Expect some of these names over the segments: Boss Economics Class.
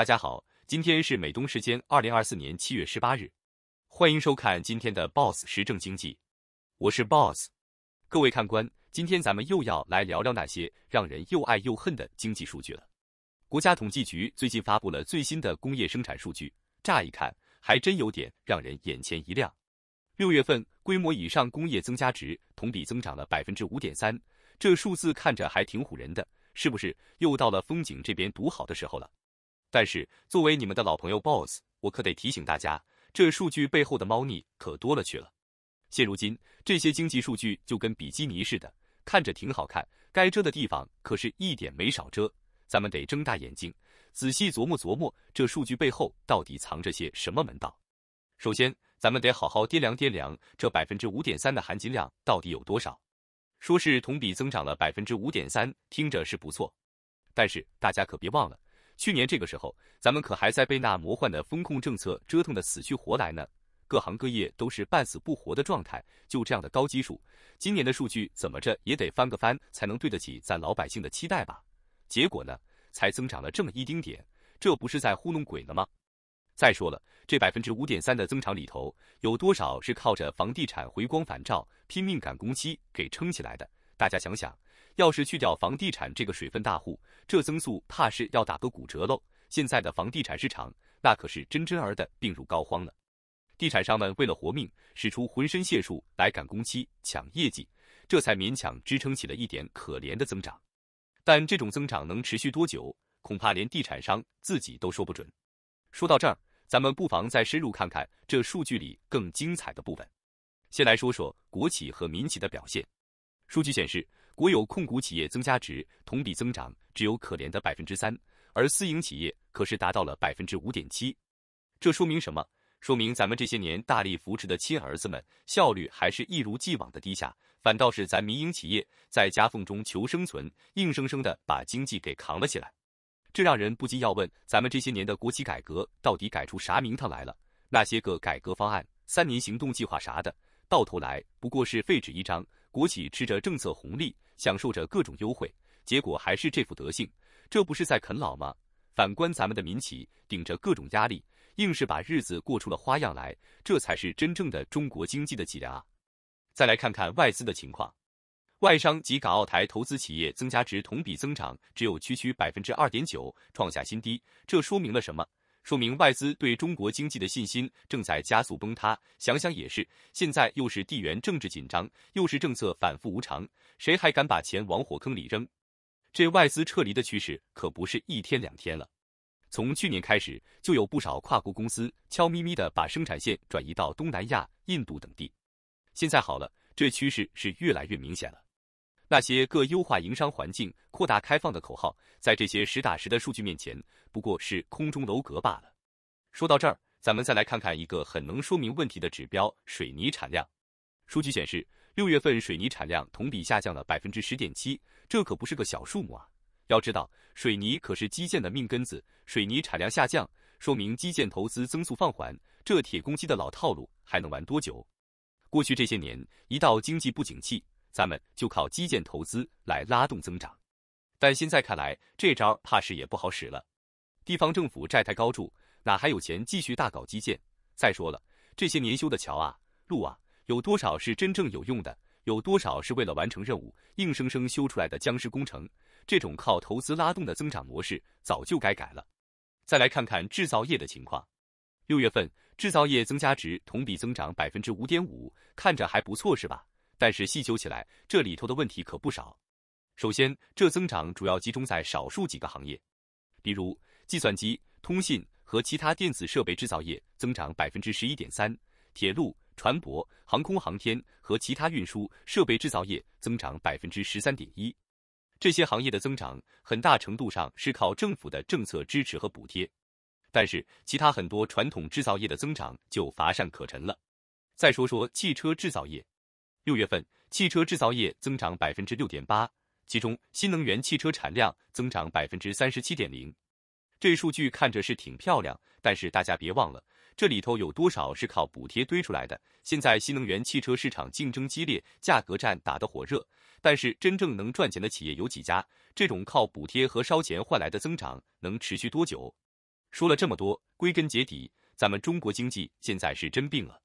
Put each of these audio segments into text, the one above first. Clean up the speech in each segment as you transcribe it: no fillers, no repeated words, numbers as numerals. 大家好，今天是美东时间2024年7月18日，欢迎收看今天的 BOSS 时政经济，我是 BOSS。 各位看官，今天咱们又要来聊聊那些让人又爱又恨的经济数据了。国家统计局最近发布了最新的工业生产数据，乍一看还真有点让人眼前一亮。6月份规模以上工业增加值同比增长了 5.3%， 这数字看着还挺唬人的，是不是又到了风景这边独好的时候了？但是作为你们的老朋友 BOSS， 我可得提醒大家，这数据背后的猫腻可多了去了。现如今这些经济数据就跟比基尼似的，看着挺好看，该遮的地方可是一点没少遮。咱们得睁大眼睛仔细琢磨琢磨，这数据背后到底藏着些什么门道。首先咱们得好好掂量掂量这 5.3% 的含金量到底有多少。说是同比增长了 5.3%， 听着是不错，但是大家可别忘了，去年这个时候咱们可还在被那魔幻的风控政策折腾得死去活来呢，各行各业都是半死不活的状态。就这样的高基数，今年的数据怎么着也得翻个番才能对得起咱老百姓的期待吧。结果呢，才增长了这么一丁点，这不是在糊弄鬼了吗？再说了，这 5.3% 的增长里头有多少是靠着房地产回光返照拼命赶工期给撑起来的？大家想想，要是去掉房地产这个水分大户，这增速怕是要打个骨折喽。现在的房地产市场那可是真儿的病入膏肓了。地产商们为了活命，使出浑身解数来赶工期抢业绩，这才勉强支撑起了一点可怜的增长。但这种增长能持续多久，恐怕连地产商自己都说不准。说到这儿，咱们不妨再深入看看这数据里更精彩的部分。先来说说国企和民企的表现。数据显示，国有控股企业增加值同比增长只有可怜的 3%， 而私营企业可是达到了 5.7%。 这说明什么？说明咱们这些年大力扶持的亲儿子们效率还是一如既往的低下，反倒是咱民营企业在夹缝中求生存，硬生生的把经济给扛了起来。这让人不禁要问，咱们这些年的国企改革到底改出啥名堂来了？那些个改革方案、3年行动计划啥的，到头来不过是废纸一张。国企吃着政策红利，享受着各种优惠，结果还是这副德性，这不是在啃老吗？反观咱们的民企，顶着各种压力，硬是把日子过出了花样来，这才是真正的中国经济的脊梁啊！再来看看外资的情况。外商及港澳台投资企业增加值同比增长只有区 2.9%， 创下新低。这说明了什么？说明外资对中国经济的信心正在加速崩塌。想想也是，现在又是地缘政治紧张，又是政策反复无常，谁还敢把钱往火坑里扔？这外资撤离的趋势可不是一天两天了。从去年开始，就有不少跨国公司悄咪咪地把生产线转移到东南亚、印度等地。现在好了，这趋势是越来越明显了。那些各优化营商环境、扩大开放的口号，在这些实打实的数据面前，不过是空中楼阁罢了。说到这儿，咱们再来看看一个很能说明问题的指标——水泥产量。数据显示，6月份水泥产量同比下降了 10.7%， 这可不是个小数目啊！要知道，水泥可是基建的命根子，水泥产量下降，说明基建投资增速放缓，这铁公鸡的老套路还能玩多久？过去这些年，一到经济不景气，咱们就靠基建投资来拉动增长，但现在看来，这招怕是也不好使了。地方政府债台高筑，哪还有钱继续大搞基建？再说了，这些年修的桥啊、路啊，有多少是真正有用的？有多少是为了完成任务硬生生修出来的僵尸工程？这种靠投资拉动的增长模式早就该改了。再来看看制造业的情况。6月份制造业增加值同比增长 5.5%， 看着还不错是吧？但是细究起来，这里头的问题可不少。首先，这增长主要集中在少数几个行业，比如计算机、通信和其他电子设备制造业增长 11.3%， 铁路、船舶、航空航天和其他运输设备制造业增长 13.1%。这些行业的增长很大程度上是靠政府的政策支持和补贴，但是其他很多传统制造业的增长就乏善可陈了。再说说汽车制造业。6月份，汽车制造业增长 6.8%， 其中新能源汽车产量增长 37.0%。这数据看着是挺漂亮，但是大家别忘了，这里头有多少是靠补贴堆出来的？现在新能源汽车市场竞争激烈，价格战打得火热，但是真正能赚钱的企业有几家？这种靠补贴和烧钱换来的增长能持续多久？说了这么多，归根结底，咱们中国经济现在是真病了。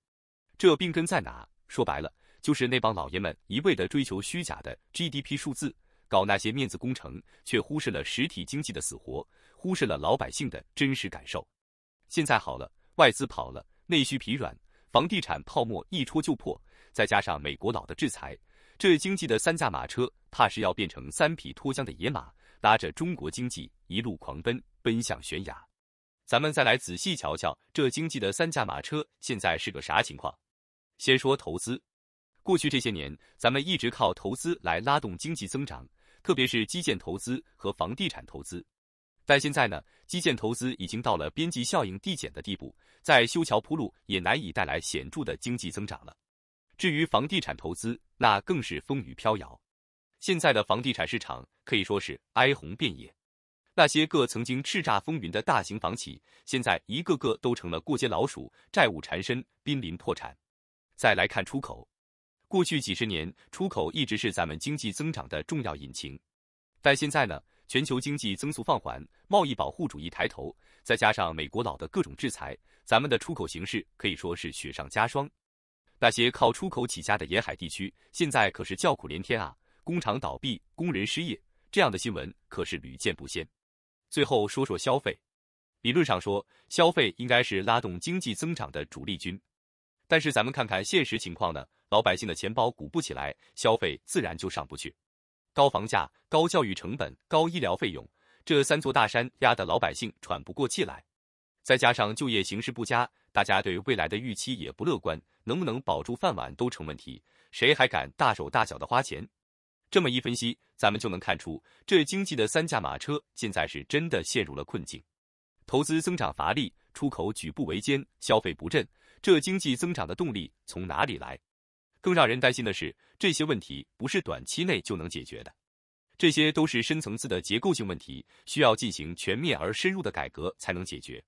这病根在哪？说白了，就是那帮老爷们一味的追求虚假的 GDP 数字，搞那些面子工程，却忽视了实体经济的死活，忽视了老百姓的真实感受。现在好了，外资跑了，内需疲软，房地产泡沫一戳就破，再加上美国佬的制裁，这经济的三驾马车怕是要变成三匹脱缰的野马，拉着中国经济一路狂奔，奔向悬崖。咱们再来仔细瞧瞧这经济的三驾马车现在是个啥情况。先说投资，过去这些年，咱们一直靠投资来拉动经济增长，特别是基建投资和房地产投资。但现在呢，基建投资已经到了边际效应递减的地步，再修桥铺路也难以带来显著的经济增长了。至于房地产投资，那更是风雨飘摇。现在的房地产市场可以说是哀鸿遍野，那些个曾经叱咤风云的大型房企，现在一个个都成了过街老鼠，债务缠身，濒临破产。再来看出口，过去几十年，出口一直是咱们经济增长的重要引擎，但现在呢，全球经济增速放缓，贸易保护主义抬头，再加上美国佬的各种制裁，咱们的出口形势可以说是雪上加霜。那些靠出口起家的沿海地区，现在可是叫苦连天啊，工厂倒闭，工人失业，这样的新闻可是屡见不鲜。最后说说消费，理论上说，消费应该是拉动经济增长的主力军。但是咱们看看现实情况呢，老百姓的钱包鼓不起来，消费自然就上不去。高房价、高教育成本、高医疗费用，这三座大山压得老百姓喘不过气来。再加上就业形势不佳，大家对未来的预期也不乐观，能不能保住饭碗都成问题，谁还敢大手大脚的花钱？这么一分析，咱们就能看出，这经济的三驾马车现在是真的陷入了困境。投资增长乏力，出口举步维艰，消费不振，这经济增长的动力从哪里来？更让人担心的是，这些问题不是短期内就能解决的，这些都是深层次的结构性问题，需要进行全面而深入的改革才能解决。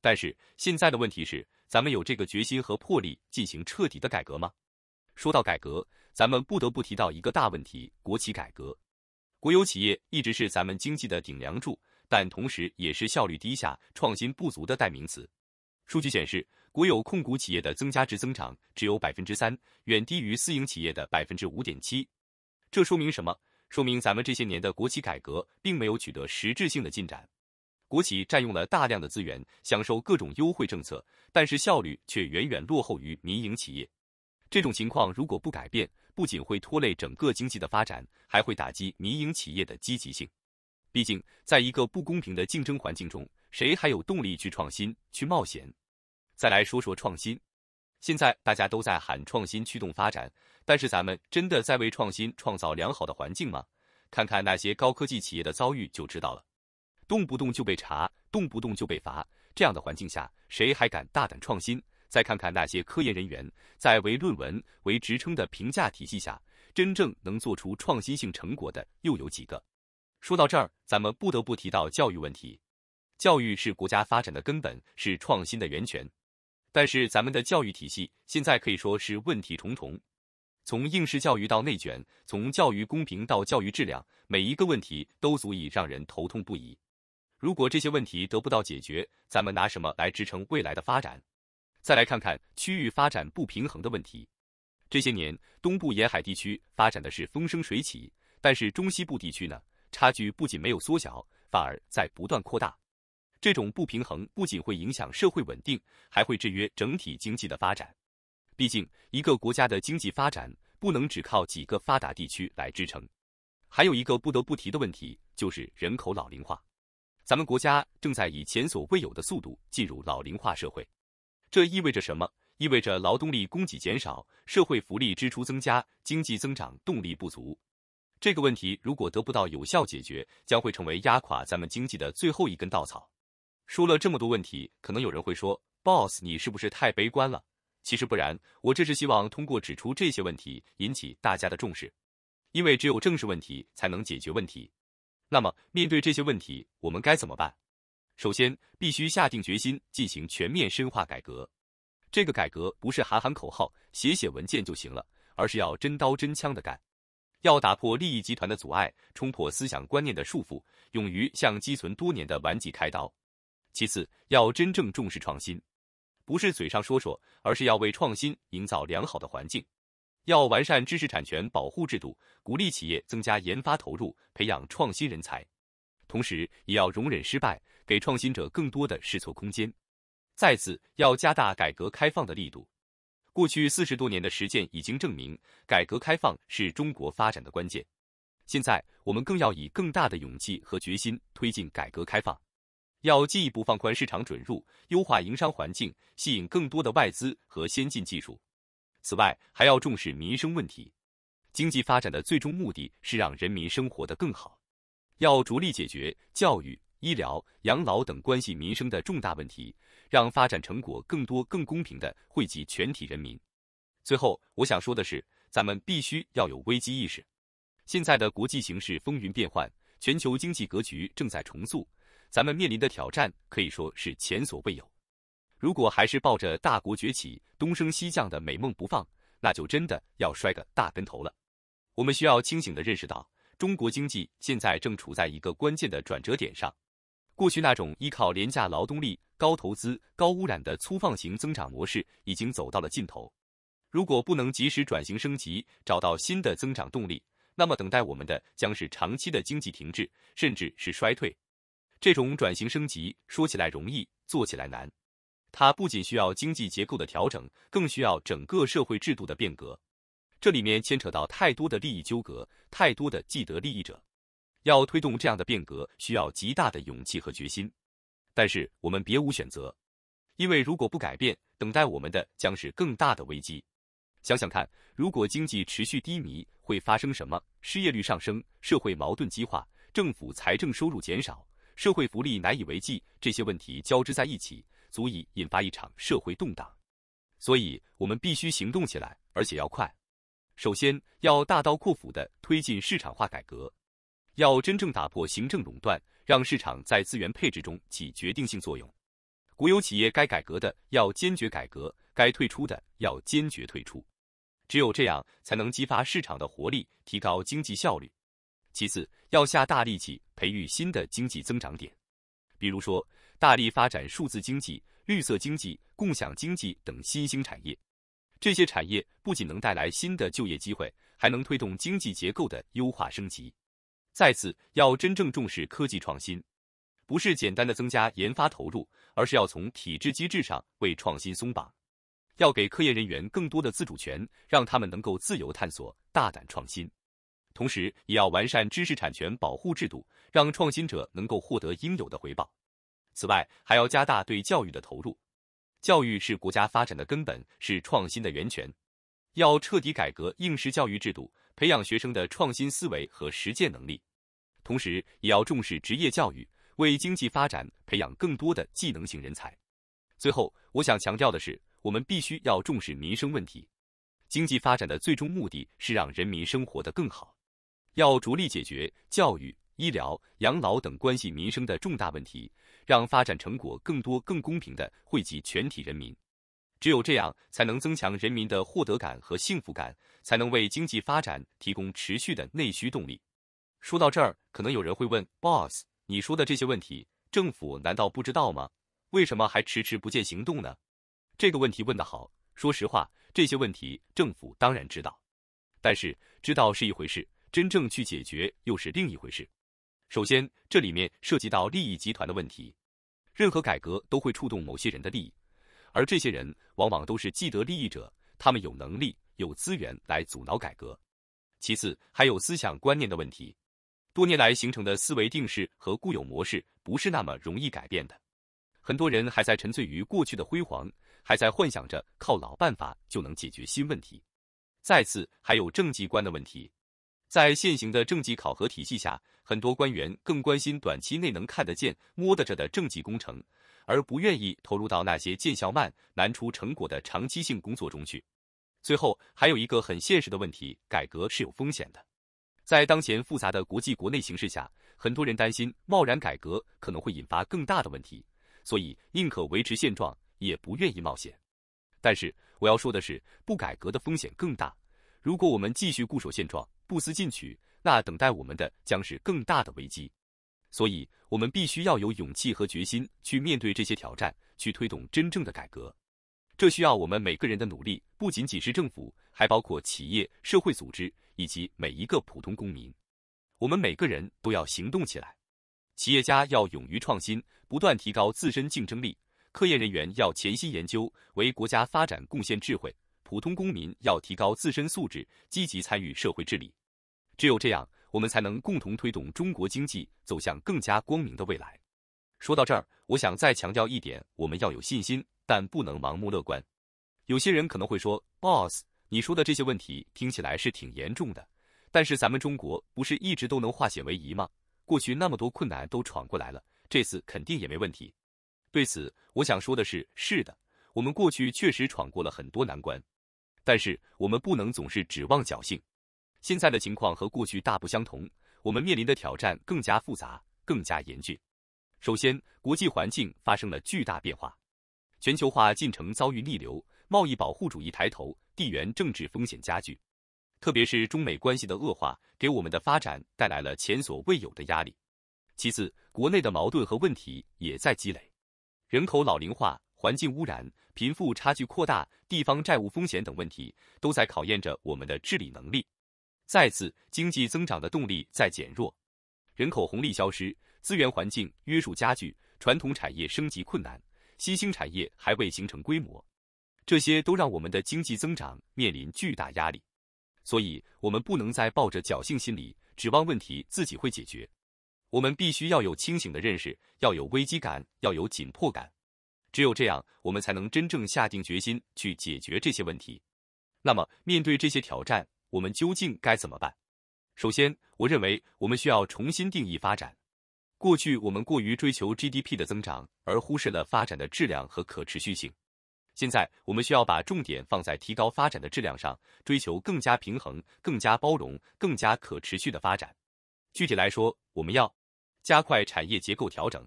但是现在的问题是，咱们有这个决心和魄力进行彻底的改革吗？说到改革，咱们不得不提到一个大问题，国企改革。国有企业一直是咱们经济的顶梁柱，但同时也是效率低下、创新不足的代名词。数据显示，国有控股企业的增加值增长只有 3%， 远低于私营企业的 5.7%。这说明什么？说明咱们这些年的国企改革并没有取得实质性的进展。国企占用了大量的资源，享受各种优惠政策，但是效率却远远落后于民营企业。这种情况如果不改变，不仅会拖累整个经济的发展，还会打击民营企业的积极性。毕竟，在一个不公平的竞争环境中，谁还有动力去创新、去冒险？再来说说创新。现在大家都在喊创新驱动发展，但是咱们真的在为创新创造良好的环境吗？看看那些高科技企业的遭遇就知道了，动不动就被查，动不动就被罚，这样的环境下，谁还敢大胆创新？再看看那些科研人员，在为论文、为职称的评价体系下，真正能做出创新性成果的又有几个？说到这儿，咱们不得不提到教育问题。教育是国家发展的根本，是创新的源泉。但是咱们的教育体系现在可以说是问题重重。从应试教育到内卷，从教育公平到教育质量，每一个问题都足以让人头痛不已。如果这些问题得不到解决，咱们拿什么来支撑未来的发展？再来看看区域发展不平衡的问题。这些年，东部沿海地区发展的是风生水起，但是中西部地区呢？差距不仅没有缩小，反而在不断扩大。这种不平衡不仅会影响社会稳定，还会制约整体经济的发展。毕竟，一个国家的经济发展不能只靠几个发达地区来支撑。还有一个不得不提的问题，就是人口老龄化。咱们国家正在以前所未有的速度进入老龄化社会。这意味着什么？意味着劳动力供给减少，社会福利支出增加，经济增长动力不足。这个问题如果得不到有效解决，将会成为压垮咱们经济的最后一根稻草。说了这么多问题，可能有人会说 ，Boss， 你是不是太悲观了？其实不然，我这是希望通过指出这些问题，引起大家的重视，因为只有正视问题，才能解决问题。那么，面对这些问题，我们该怎么办？首先，必须下定决心进行全面深化改革。这个改革不是喊喊口号、写文件就行了，而是要真刀真枪的干。要打破利益集团的阻碍，冲破思想观念的束缚，勇于向积存多年的顽疾开刀。其次，要真正重视创新，不是嘴上说说，而是要为创新营造良好的环境。要完善知识产权保护制度，鼓励企业增加研发投入，培养创新人才。同时，也要容忍失败，给创新者更多的试错空间。再次，要加大改革开放的力度。过去40多年的实践已经证明，改革开放是中国发展的关键。现在，我们更要以更大的勇气和决心推进改革开放。要进一步放宽市场准入，优化营商环境，吸引更多的外资和先进技术。此外，还要重视民生问题。经济发展的最终目的是让人民生活得更好，要着力解决教育、医疗、养老等关系民生的重大问题，让发展成果更多、更公平地惠及全体人民。最后，我想说的是，咱们必须要有危机意识。现在的国际形势风云变幻，全球经济格局正在重塑，咱们面临的挑战可以说是前所未有。如果还是抱着大国崛起、东升西降的美梦不放，那就真的要摔个大跟头了。我们需要清醒地认识到，中国经济现在正处在一个关键的转折点上。过去那种依靠廉价劳动力、高投资、高污染的粗放型增长模式已经走到了尽头。如果不能及时转型升级，找到新的增长动力，那么等待我们的将是长期的经济停滞，甚至是衰退。这种转型升级说起来容易，做起来难。它不仅需要经济结构的调整，更需要整个社会制度的变革。这里面牵扯到太多的利益纠葛，太多的既得利益者。要推动这样的变革，需要极大的勇气和决心。但是我们别无选择，因为如果不改变，等待我们的将是更大的危机。想想看，如果经济持续低迷，会发生什么？失业率上升，社会矛盾激化，政府财政收入减少，社会福利难以为继，这些问题交织在一起，足以引发一场社会动荡。所以我们必须行动起来，而且要快。首先，要大刀阔斧地推进市场化改革，要真正打破行政垄断，让市场在资源配置中起决定性作用。国有企业该改革的要坚决改革，该退出的要坚决退出。只有这样，才能激发市场的活力，提高经济效率。其次，要下大力气培育新的经济增长点，比如说大力发展数字经济、绿色经济、共享经济等新兴产业。这些产业不仅能带来新的就业机会，还能推动经济结构的优化升级。再次，要真正重视科技创新，不是简单的增加研发投入，而是要从体制机制上为创新松绑，要给科研人员更多的自主权，让他们能够自由探索、大胆创新。同时，也要完善知识产权保护制度，让创新者能够获得应有的回报。此外，还要加大对教育的投入。教育是国家发展的根本，是创新的源泉。要彻底改革应试教育制度，培养学生的创新思维和实践能力。同时，也要重视职业教育，为经济发展培养更多的技能型人才。最后，我想强调的是，我们必须要重视民生问题。经济发展的最终目的是让人民生活得更好，要着力解决教育、医疗、养老等关系民生的重大问题，让发展成果更多、更公平地惠及全体人民。只有这样，才能增强人民的获得感和幸福感，才能为经济发展提供持续的内需动力。说到这儿，可能有人会问 ：“Boss， 你说的这些问题，政府难道不知道吗？为什么还迟迟不见行动呢？”这个问题问得好。说实话，这些问题政府当然知道，但是知道是一回事，真正去解决又是另一回事。首先，这里面涉及到利益集团的问题。任何改革都会触动某些人的利益，而这些人往往都是既得利益者，他们有能力、有资源来阻挠改革。其次，还有思想观念的问题。多年来形成的思维定式和固有模式不是那么容易改变的。很多人还在沉醉于过去的辉煌，还在幻想着靠老办法就能解决新问题。再次，还有政绩观的问题。在现行的政绩考核体系下，很多官员更关心短期内能看得见、摸得着的政绩工程，而不愿意投入到那些见效慢、难出成果的长期性工作中去。最后，还有一个很现实的问题，改革是有风险的。在当前复杂的国际国内形势下，很多人担心贸然改革可能会引发更大的问题，所以宁可维持现状，也不愿意冒险。但是我要说的是，不改革的风险更大。如果我们继续固守现状，不思进取，那等待我们的将是更大的危机。所以，我们必须要有勇气和决心去面对这些挑战，去推动真正的改革。这需要我们每个人的努力，不仅仅是政府，还包括企业、社会组织以及每一个普通公民。我们每个人都要行动起来。企业家要勇于创新，不断提高自身竞争力；科研人员要潜心研究，为国家发展贡献智慧；普通公民要提高自身素质，积极参与社会治理。只有这样，我们才能共同推动中国经济走向更加光明的未来。说到这儿，我想再强调一点：我们要有信心，但不能盲目乐观。有些人可能会说 ，Boss， 你说的这些问题听起来是挺严重的，但是咱们中国不是一直都能化险为夷吗？过去那么多困难都闯过来了，这次肯定也没问题。对此，我想说的是，是的，我们过去确实闯过了很多难关，但是我们不能总是指望侥幸。现在的情况和过去大不相同，我们面临的挑战更加复杂，更加严峻。首先，国际环境发生了巨大变化，全球化进程遭遇逆流，贸易保护主义抬头，地缘政治风险加剧。特别是中美关系的恶化，给我们的发展带来了前所未有的压力。其次，国内的矛盾和问题也在积累，人口老龄化、环境污染、贫富差距扩大、地方债务风险等问题，都在考验着我们的治理能力。再次，经济增长的动力在减弱，人口红利消失，资源环境约束加剧，传统产业升级困难，新兴产业还未形成规模，这些都让我们的经济增长面临巨大压力。所以，我们不能再抱着侥幸心理，指望问题自己会解决。我们必须要有清醒的认识，要有危机感，要有紧迫感。只有这样，我们才能真正下定决心去解决这些问题。那么，面对这些挑战，我们究竟该怎么办？首先，我认为我们需要重新定义发展。过去我们过于追求 GDP 的增长，而忽视了发展的质量和可持续性。现在，我们需要把重点放在提高发展的质量上，追求更加平衡、更加包容、更加可持续的发展。具体来说，我们要加快产业结构调整，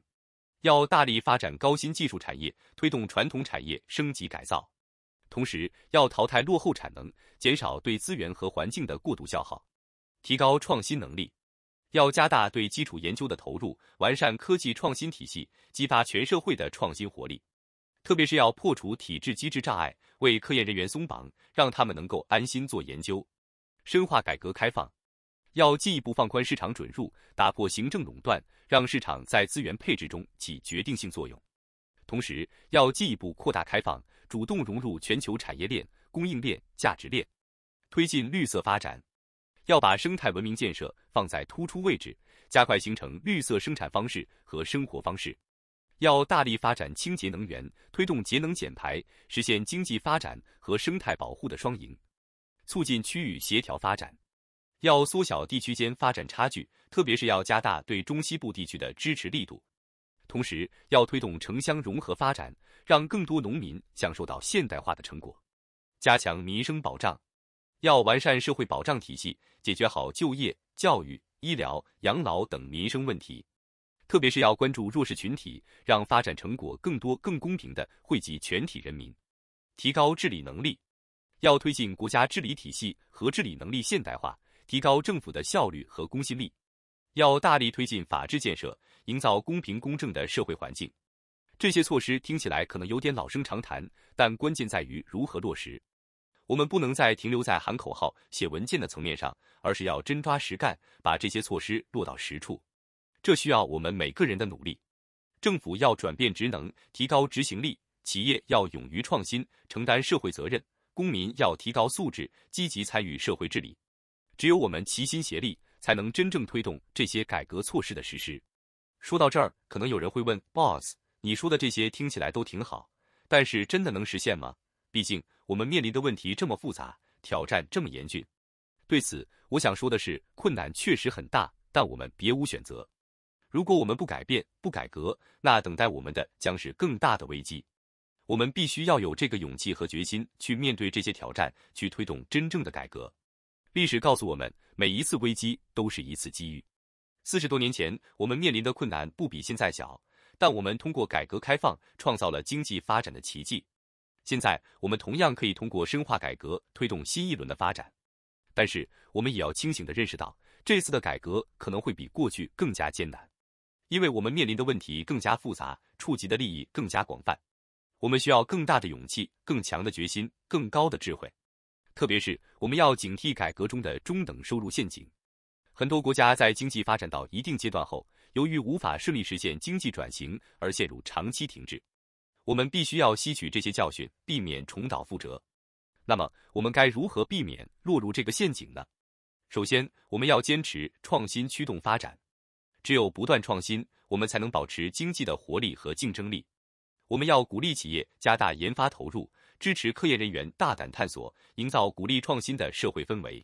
要大力发展高新技术产业，推动传统产业升级改造。同时，要淘汰落后产能，减少对资源和环境的过度消耗，提高创新能力。要加大对基础研究的投入，完善科技创新体系，激发全社会的创新活力。特别是要破除体制机制障碍，为科研人员松绑，让他们能够安心做研究。深化改革开放，要进一步放宽市场准入，打破行政垄断，让市场在资源配置中起决定性作用。同时，要进一步扩大开放，主动融入全球产业链、供应链、价值链，推进绿色发展。要把生态文明建设放在突出位置，加快形成绿色生产方式和生活方式。要大力发展清洁能源，推动节能减排，实现经济发展和生态保护的双赢，促进区域协调发展。要缩小地区间发展差距，特别是要加大对中西部地区的支持力度。同时，要推动城乡融合发展，让更多农民享受到现代化的成果。加强民生保障，要完善社会保障体系，解决好就业、教育、医疗、养老等民生问题。特别是要关注弱势群体，让发展成果更多、更公平地惠及全体人民。提高治理能力，要推进国家治理体系和治理能力现代化，提高政府的效率和公信力。要大力推进法治建设，营造公平公正的社会环境。这些措施听起来可能有点老生常谈，但关键在于如何落实。我们不能再停留在喊口号、写文件的层面上，而是要真抓实干，把这些措施落到实处。这需要我们每个人的努力。政府要转变职能，提高执行力；企业要勇于创新，承担社会责任；公民要提高素质，积极参与社会治理。只有我们齐心协力，才能真正推动这些改革措施的实施。说到这儿，可能有人会问 ，Boss， 你说的这些听起来都挺好，但是真的能实现吗？毕竟我们面临的问题这么复杂，挑战这么严峻。对此，我想说的是，困难确实很大，但我们别无选择。如果我们不改变、不改革，那等待我们的将是更大的危机。我们必须要有这个勇气和决心去面对这些挑战，去推动真正的改革。历史告诉我们，每一次危机都是一次机遇。40多年前，我们面临的困难不比现在小，但我们通过改革开放创造了经济发展的奇迹。现在，我们同样可以通过深化改革推动新一轮的发展。但是，我们也要清醒地认识到，这次的改革可能会比过去更加艰难。因为我们面临的问题更加复杂，触及的利益更加广泛。我们需要更大的勇气、更强的决心、更高的智慧。特别是我们要警惕改革中的中等收入陷阱。很多国家在经济发展到一定阶段后，由于无法顺利实现经济转型而陷入长期停滞。我们必须要吸取这些教训，避免重蹈覆辙。那么，我们该如何避免落入这个陷阱呢？首先，我们要坚持创新驱动发展。只有不断创新，我们才能保持经济的活力和竞争力。我们要鼓励企业加大研发投入，支持科研人员大胆探索，营造鼓励创新的社会氛围。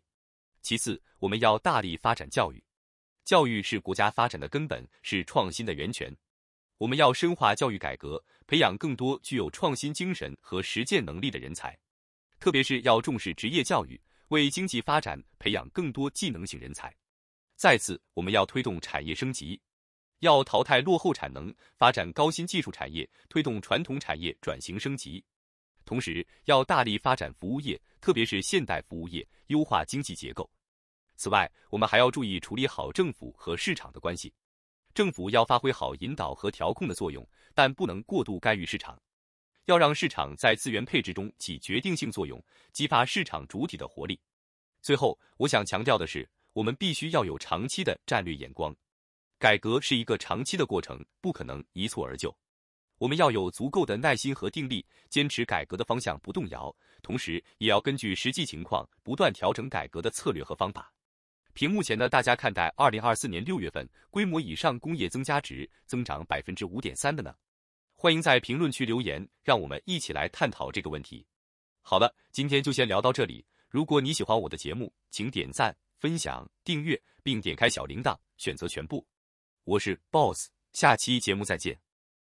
其次，我们要大力发展教育。教育是国家发展的根本，是创新的源泉。我们要深化教育改革，培养更多具有创新精神和实践能力的人才，特别是要重视职业教育，为经济发展培养更多技能型人才。再次，我们要推动产业升级，要淘汰落后产能，发展高新技术产业，推动传统产业转型升级。同时，要大力发展服务业，特别是现代服务业，优化经济结构。此外，我们还要注意处理好政府和市场的关系。政府要发挥好引导和调控的作用，但不能过度干预市场，要让市场在资源配置中起决定性作用，激发市场主体的活力。最后，我想强调的是，我们必须要有长期的战略眼光。改革是一个长期的过程，不可能一蹴而就。我们要有足够的耐心和定力，坚持改革的方向不动摇，同时也要根据实际情况不断调整改革的策略和方法。屏幕前的大家看待2024年6月份规模以上工业增加值增长 5.3% 的呢？欢迎在评论区留言，让我们一起来探讨这个问题。好了，今天就先聊到这里。如果你喜欢我的节目，请点赞、分享、订阅，并点开小铃铛，选择全部。我是 BOSS， 下期节目再见。